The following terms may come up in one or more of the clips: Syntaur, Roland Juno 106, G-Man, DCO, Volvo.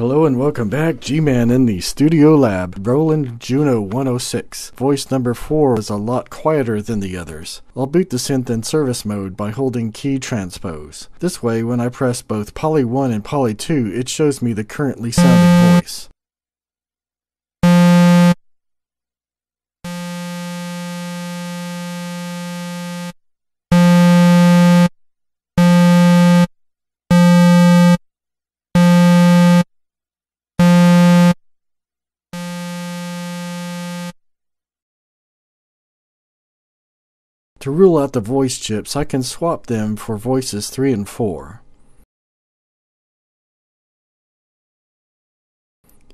Hello and welcome back, G-Man in the studio lab. Roland Juno 106. Voice number 4 is a lot quieter than the others. I'll boot the synth in service mode by holding key transpose. This way, when I press both Poly 1 and Poly 2, it shows me the currently sounding voice. To rule out the voice chips, I can swap them for voices 3 and 4.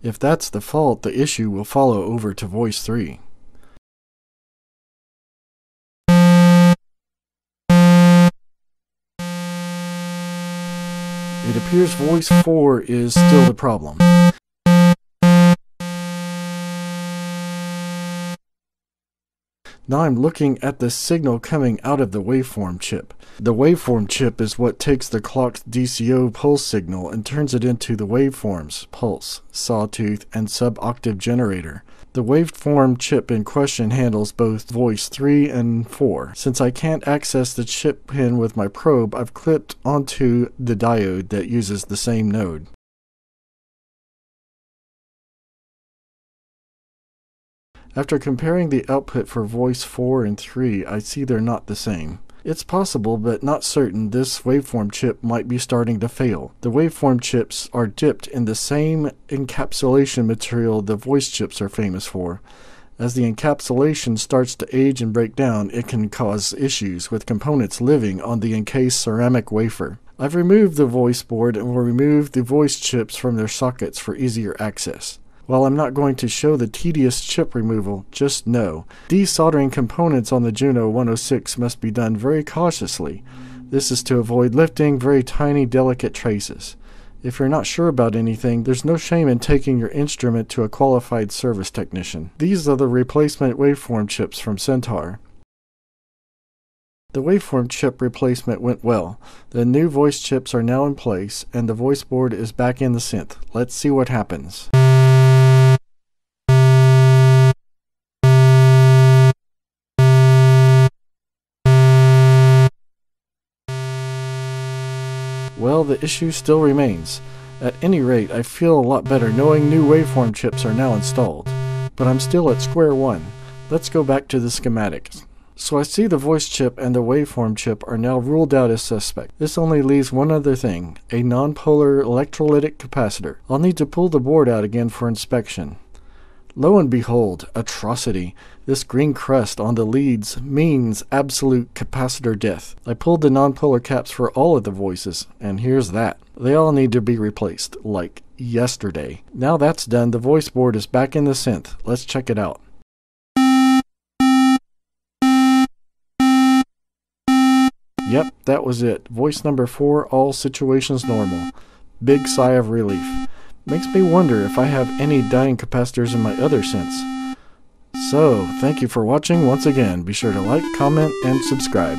If that's the fault, the issue will follow over to voice 3. It appears voice 4 is still the problem. Now I'm looking at the signal coming out of the waveform chip. The waveform chip is what takes the clock's DCO pulse signal and turns it into the waveforms, pulse, sawtooth, and sub-octave generator. The waveform chip in question handles both voice 3 and 4. Since I can't access the chip pin with my probe, I've clipped onto the diode that uses the same node. After comparing the output for voice 4 and 3, I see they're not the same. It's possible, but not certain, this waveform chip might be starting to fail. The waveform chips are dipped in the same encapsulation material the voice chips are famous for. As the encapsulation starts to age and break down, it can cause issues with components living on the encased ceramic wafer. I've removed the voice board and will remove the voice chips from their sockets for easier access. While I'm not going to show the tedious chip removal, just know, desoldering components on the Juno 106 must be done very cautiously. This is to avoid lifting very tiny, delicate traces. If you're not sure about anything, there's no shame in taking your instrument to a qualified service technician. These are the replacement waveform chips from Syntaur. The waveform chip replacement went well. The new voice chips are now in place, and the voice board is back in the synth. Let's see what happens. Well, the issue still remains. At any rate, I feel a lot better knowing new waveform chips are now installed. But I'm still at square one. Let's go back to the schematics. So I see the voice chip and the waveform chip are now ruled out as suspect. This only leaves one other thing, a nonpolar electrolytic capacitor. I'll need to pull the board out again for inspection. Lo and behold, atrocity. This green crust on the leads means absolute capacitor death. I pulled the nonpolar caps for all of the voices, and here's that. They all need to be replaced, like yesterday. Now that's done, the voice board is back in the synth. Let's check it out. Yep, that was it. Voice number 4, all situations normal. Big sigh of relief. Makes me wonder if I have any dying capacitors in my other synths. So, thank you for watching once again. Be sure to like, comment, and subscribe.